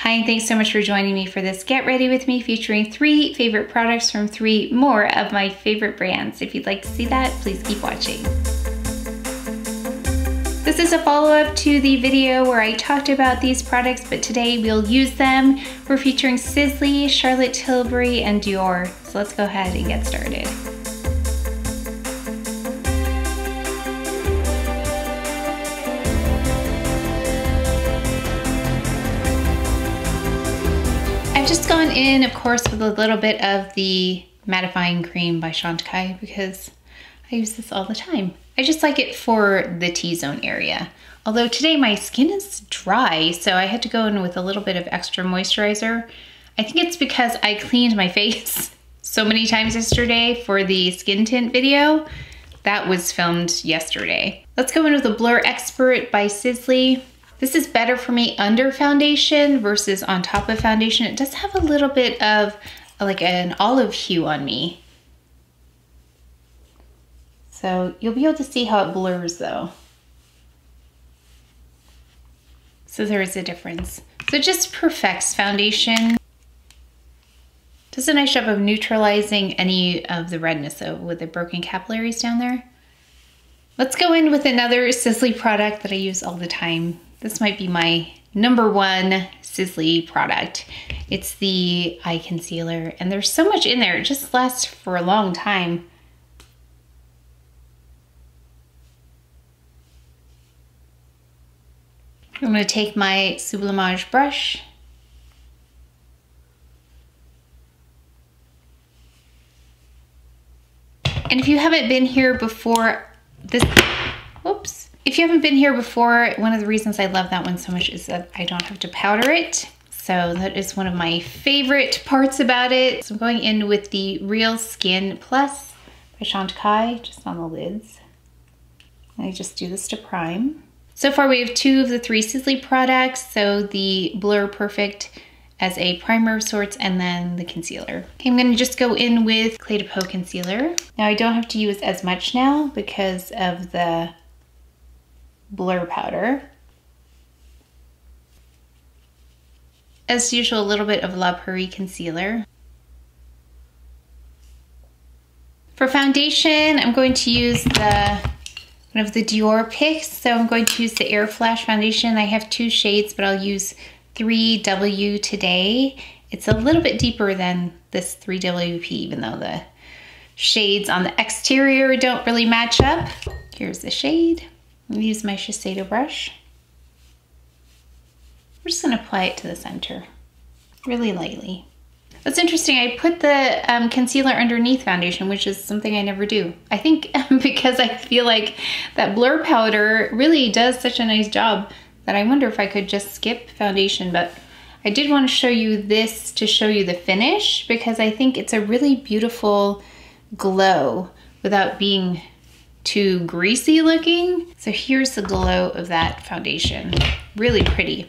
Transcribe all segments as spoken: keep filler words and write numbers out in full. Hi, and thanks so much for joining me for this Get Ready With Me featuring three favorite products from three more of my favorite brands. If you'd like to see that, please keep watching. This is a follow-up to the video where I talked about these products, but today we'll use them. We're featuring Sisley, Charlotte Tilbury, and Dior. So let's go ahead and get started. I've just gone in, of course, with a little bit of the mattifying cream by Chantecaille because I use this all the time. I just like it for the T-zone area. Although today my skin is dry, so I had to go in with a little bit of extra moisturizer. I think it's because I cleaned my face so many times yesterday for the skin tint video. That was filmed yesterday. Let's go in with the Blur Expert by Sisley. This is better for me under foundation versus on top of foundation. It does have a little bit of like an olive hue on me. So you'll be able to see how it blurs though. So there is a difference. So it just perfects foundation. Does a nice job of neutralizing any of the redness though, with the broken capillaries down there. Let's go in with another Sisley product that I use all the time. This might be my number one Sisley product. It's the eye concealer, and there's so much in there. It just lasts for a long time. I'm going to take my Sublimage brush. And if you haven't been here before, this, whoops. If you haven't been here before, one of the reasons I love that one so much is that I don't have to powder it. So that is one of my favorite parts about it. So I'm going in with the Real Skin Plus by Chantecaille, just on the lids. And I just do this to prime. So far we have two of the three Sisley products. So the Blur Perfect as a primer of sorts, and then the concealer. Okay, I'm gonna just go in with Clé de Peau concealer. Now I don't have to use as much now because of the blur powder. As usual, a little bit of La Prairie concealer. For foundation, I'm going to use the one of the Dior picks. So I'm going to use the Air Flash foundation. I have two shades, but I'll use three W today. It's a little bit deeper than this three W P, even though the shades on the exterior don't really match up. Here's the shade. I'm gonna use my Shiseido brush. We're just gonna apply it to the center, really lightly. That's interesting, I put the um, concealer underneath foundation, which is something I never do. I think because I feel like that blur powder really does such a nice job that I wonder if I could just skip foundation, but I did want to show you this to show you the finish because I think it's a really beautiful glow without being too greasy looking. So here's the glow of that foundation. Really pretty.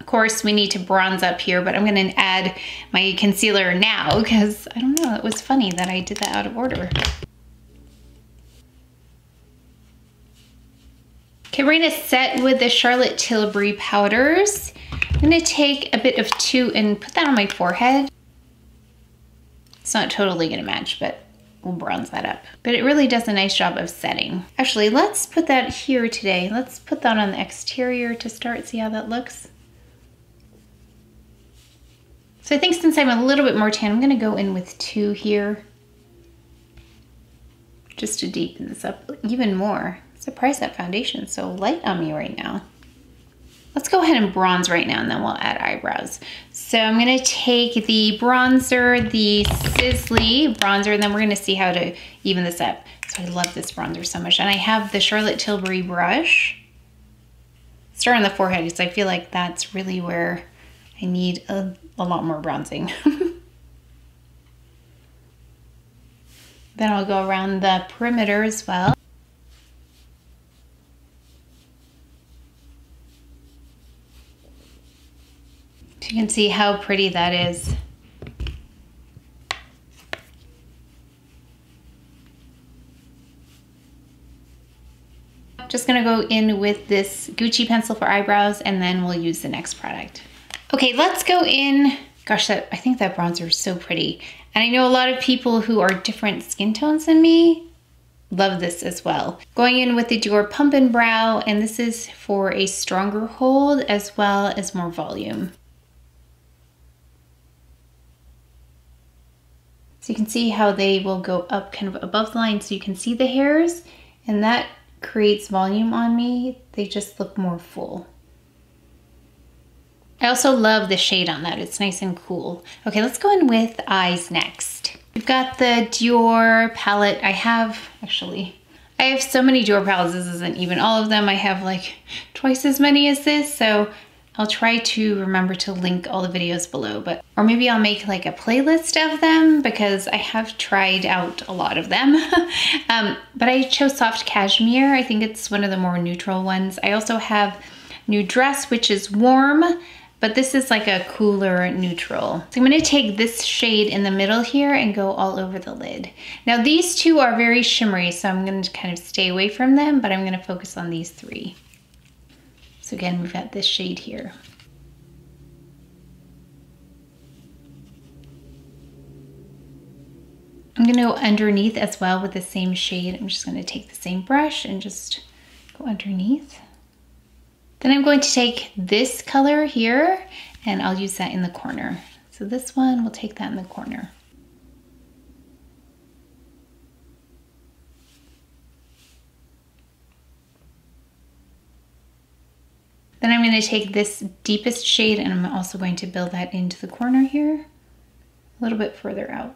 Of course, we need to bronze up here, but I'm going to add my concealer now because I don't know, it was funny that I did that out of order. Okay, we're going to set with the Charlotte Tilbury powders. I'm going to take a bit of two and put that on my forehead. It's not totally going to match, but we'll bronze that up. But it really does a nice job of setting. Actually, let's put that here today. Let's put that on the exterior to start, see how that looks. So I think since I'm a little bit more tan, I'm gonna go in with two here just to deepen this up even more. I'm surprised that foundation's so light on me right now. Let's go ahead and bronze right now, and then we'll add eyebrows. So I'm gonna take the bronzer, the Sisley bronzer, and then we're gonna see how to even this up. So I love this bronzer so much. And I have the Charlotte Tilbury brush. Start on the forehead, because I feel like that's really where I need a, a lot more bronzing. Then I'll go around the perimeter as well. You can see how pretty that is. Just gonna go in with this Gucci pencil for eyebrows, and then we'll use the next product. Okay, let's go in. Gosh, that I think that bronzer is so pretty. And I know a lot of people who are different skin tones than me love this as well. Going in with the Dior Pump n' Brow, and this is for a stronger hold as well as more volume. So you can see how they will go up kind of above the line so you can see the hairs, and that creates volume on me. They just look more full. I also love the shade on that. It's nice and cool. Okay, let's go in with eyes next. We've got the Dior palette. I have, actually, I have so many Dior palettes. This isn't even all of them. I have like twice as many as this, so I'll try to remember to link all the videos below, but, or maybe I'll make like a playlist of them because I have tried out a lot of them. um, but I chose Soft Cashmere. I think it's one of the more neutral ones. I also have New Dress, which is warm, but this is like a cooler neutral. So I'm gonna take this shade in the middle here and go all over the lid. Now these two are very shimmery, so I'm gonna kind of stay away from them, but I'm gonna focus on these three. So again, we've got this shade here. I'm gonna go underneath as well with the same shade. I'm just gonna take the same brush and just go underneath. Then I'm going to take this color here and I'll use that in the corner. So this one, we'll take that in the corner. Then I'm going to take this deepest shade and I'm also going to build that into the corner here, a little bit further out.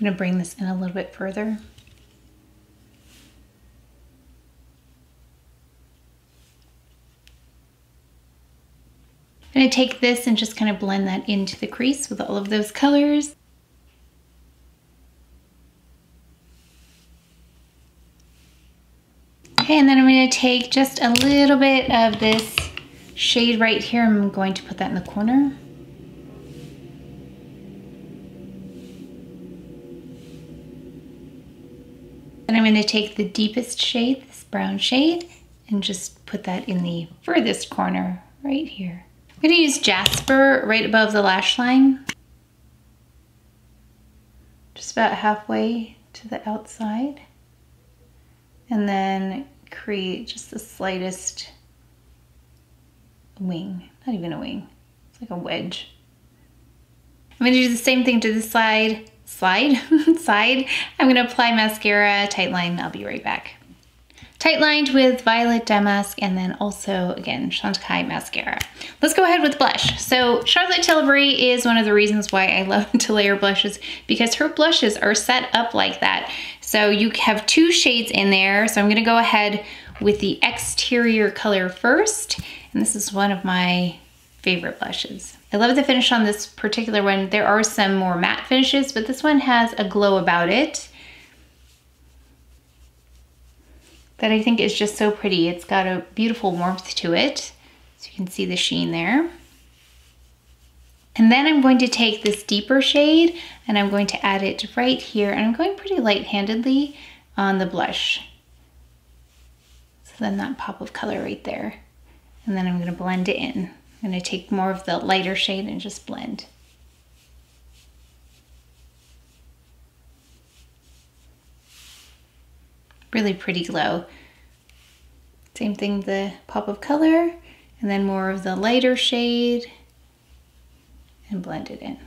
I'm gonna bring this in a little bit further. I'm gonna take this and just kind of blend that into the crease with all of those colors. Okay, and then I'm gonna take just a little bit of this shade right here. I'm going to put that in the corner. And I'm going to take the deepest shade, this brown shade, and just put that in the furthest corner right here. I'm going to use Jasper right above the lash line. Just about halfway to the outside. And then create just the slightest wing. Not even a wing. It's like a wedge. I'm going to do the same thing to this side. Slide, side. I'm gonna apply mascara, tight line, I'll be right back. Tight lined with Violet Dye Mask and then also, again, Chantecaille mascara. Let's go ahead with blush. So Charlotte Tilbury is one of the reasons why I love to layer blushes because her blushes are set up like that. So you have two shades in there. So I'm gonna go ahead with the exterior color first. And this is one of my favorite blushes. I love the finish on this particular one. There are some more matte finishes, but this one has a glow about it that I think is just so pretty. It's got a beautiful warmth to it. So you can see the sheen there. And then I'm going to take this deeper shade and I'm going to add it right here. And I'm going pretty light-handedly on the blush. So then that pop of color right there. And then I'm gonna blend it in. I'm going to take more of the lighter shade and just blend. Really pretty glow. Same thing, the pop of color, and then more of the lighter shade and blend it in.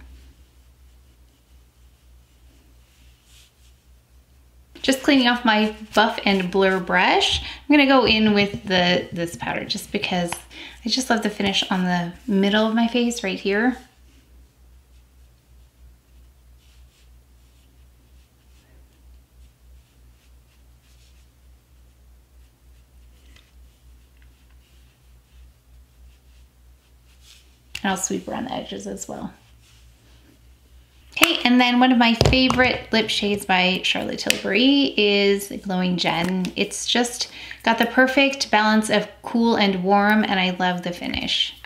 Just cleaning off my Buff and Blur brush. I'm gonna go in with the this powder just because I just love the finish on the middle of my face right here. And I'll sweep around the edges as well. Okay, and then one of my favorite lip shades by Charlotte Tilbury is Glowing Jen. It's just got the perfect balance of cool and warm, and I love the finish.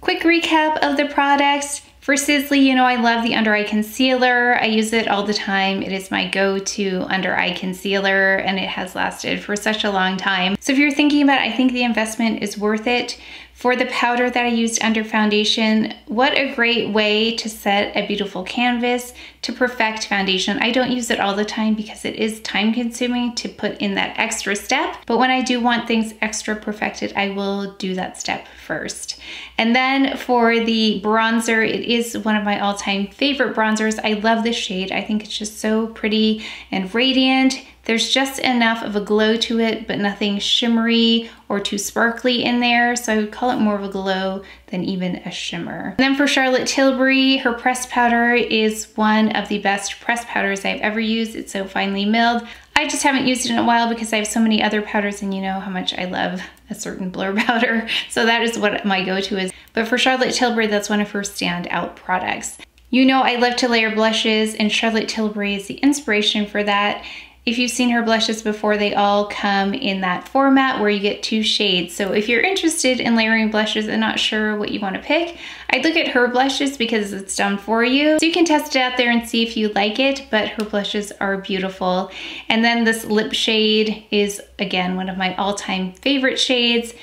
Quick recap of the products. For Sisley, you know, I love the under eye concealer. I use it all the time. It is my go-to under eye concealer and it has lasted for such a long time. So if you're thinking about it, I think the investment is worth it. For the powder that I used under foundation, what a great way to set a beautiful canvas to perfect foundation. I don't use it all the time because it is time consuming to put in that extra step, but when I do want things extra perfected, I will do that step first. And then for the bronzer, it is one of my all-time favorite bronzers. I love this shade. I think it's just so pretty and radiant. There's just enough of a glow to it, but nothing shimmery or too sparkly in there. So I would call it more of a glow than even a shimmer. And then for Charlotte Tilbury, her pressed powder is one of the best pressed powders I've ever used. It's so finely milled. I just haven't used it in a while because I have so many other powders and you know how much I love a certain Blur powder. So that is what my go-to is. But for Charlotte Tilbury, that's one of her standout products. You know I love to layer blushes and Charlotte Tilbury is the inspiration for that. If you've seen her blushes before, they all come in that format where you get two shades. So if you're interested in layering blushes and not sure what you want to pick, I'd look at her blushes because it's done for you. So you can test it out there and see if you like it, but her blushes are beautiful. And then this lip shade is, again, one of my all-time favorite shades.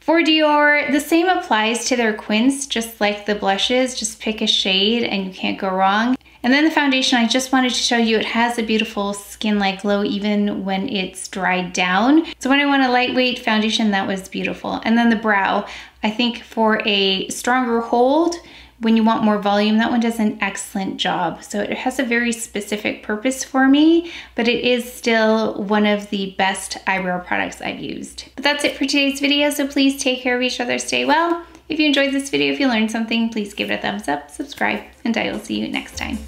For Dior, the same applies to their quints, just like the blushes. Just pick a shade and you can't go wrong. And then the foundation, I just wanted to show you it has a beautiful skin-like glow even when it's dried down. So when I want a lightweight foundation, that was beautiful. And then the brow, I think for a stronger hold, when you want more volume, that one does an excellent job. So it has a very specific purpose for me, but it is still one of the best eyebrow products I've used. But that's it for today's video, so please take care of each other, stay well. If you enjoyed this video, if you learned something, please give it a thumbs up, subscribe, and I will see you next time.